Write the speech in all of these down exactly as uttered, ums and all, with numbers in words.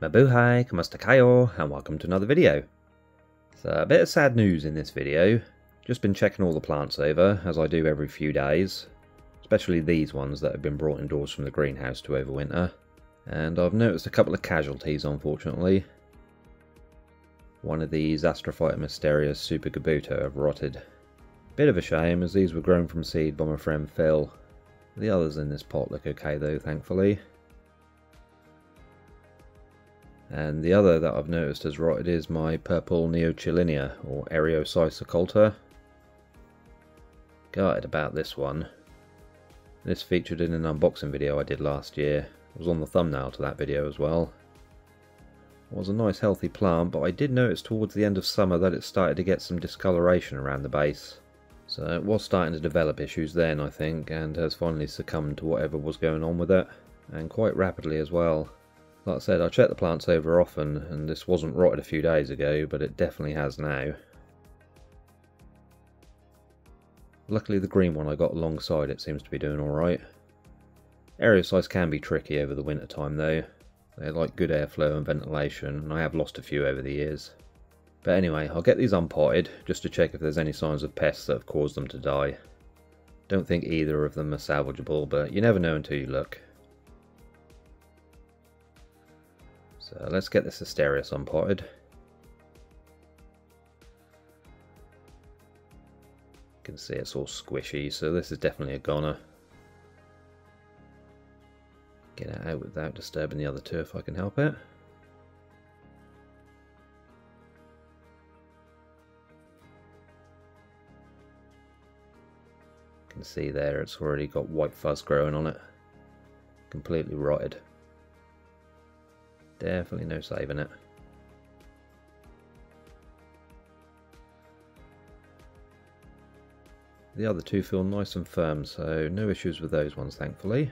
Mabuhay, kamusta kayo, and welcome to another video. So a bit of sad news in this video. Just been checking all the plants over, as I do every few days. Especially these ones that have been brought indoors from the greenhouse to overwinter. And I've noticed a couple of casualties, unfortunately. One of these Astrophytum asterias supergabuta have rotted. Bit of a shame, as these were grown from seed by my friend Phil. The others in this pot look okay though, thankfully. And the other that I've noticed has rotted is my purple Neochilinia, or Eriosyce occulta. Gutted about this one. This featured in an unboxing video I did last year. It was on the thumbnail to that video as well. It was a nice healthy plant, but I did notice towards the end of summer that it started to get some discoloration around the base. So it was starting to develop issues then, I think, and has finally succumbed to whatever was going on with it, and quite rapidly as well. Like I said, I check the plants over often, and this wasn't rotted a few days ago, but it definitely has now. Luckily the green one I got alongside it seems to be doing alright. Eriosyce can be tricky over the winter time though. They like good airflow and ventilation, and I have lost a few over the years. But anyway, I'll get these unpotted, just to check if there's any signs of pests that have caused them to die. Don't think either of them are salvageable, but you never know until you look. So let's get this asterias unpotted. You can see it's all squishy, so this is definitely a goner. Get it out without disturbing the other two if I can help it. You can see there it's already got white fuzz growing on it. Completely rotted. Definitely no saving it. The other two feel nice and firm, so no issues with those ones thankfully.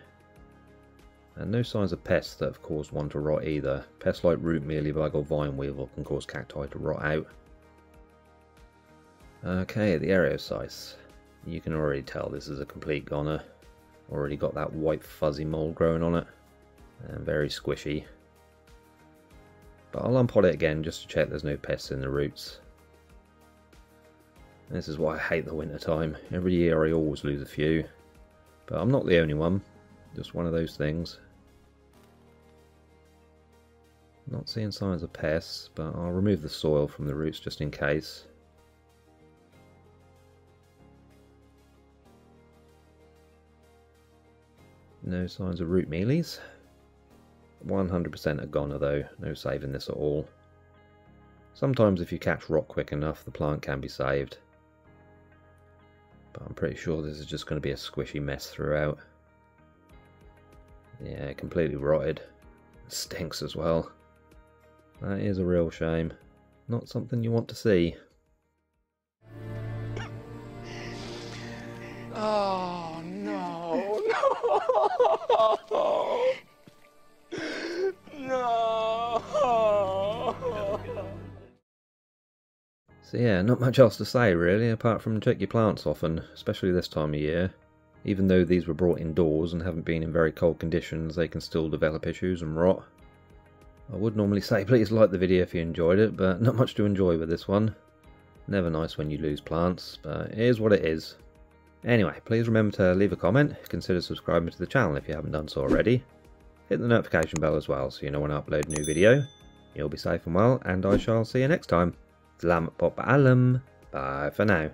And no signs of pests that have caused one to rot either. Pests like root mealybug or vine weevil can cause cacti to rot out. Okay, the Eriosyce. You can already tell this is a complete goner. Already got that white fuzzy mold growing on it. And very squishy. But I'll unpot it again just to check there's no pests in the roots. This is why I hate the winter time. Every year I always lose a few. But I'm not the only one. Just one of those things. Not seeing signs of pests, but I'll remove the soil from the roots just in case. No signs of root mealies. one hundred percent a goner though, no saving this at all. Sometimes if you catch rot quick enough, the plant can be saved. But I'm pretty sure this is just going to be a squishy mess throughout. Yeah, completely rotted. It stinks as well. That is a real shame. Not something you want to see. Oh no, no! No! So yeah, not much else to say really, apart from check your plants often, especially this time of year. Even though these were brought indoors and haven't been in very cold conditions, they can still develop issues and rot. I would normally say please like the video if you enjoyed it, but not much to enjoy with this one. Never nice when you lose plants, but it is what it is. Anyway, please remember to leave a comment, consider subscribing to the channel if you haven't done so already. Hit the notification bell as well so you know when I upload a new video. You'll be safe and well, and I shall see you next time. Salamat po paalam. Bye for now.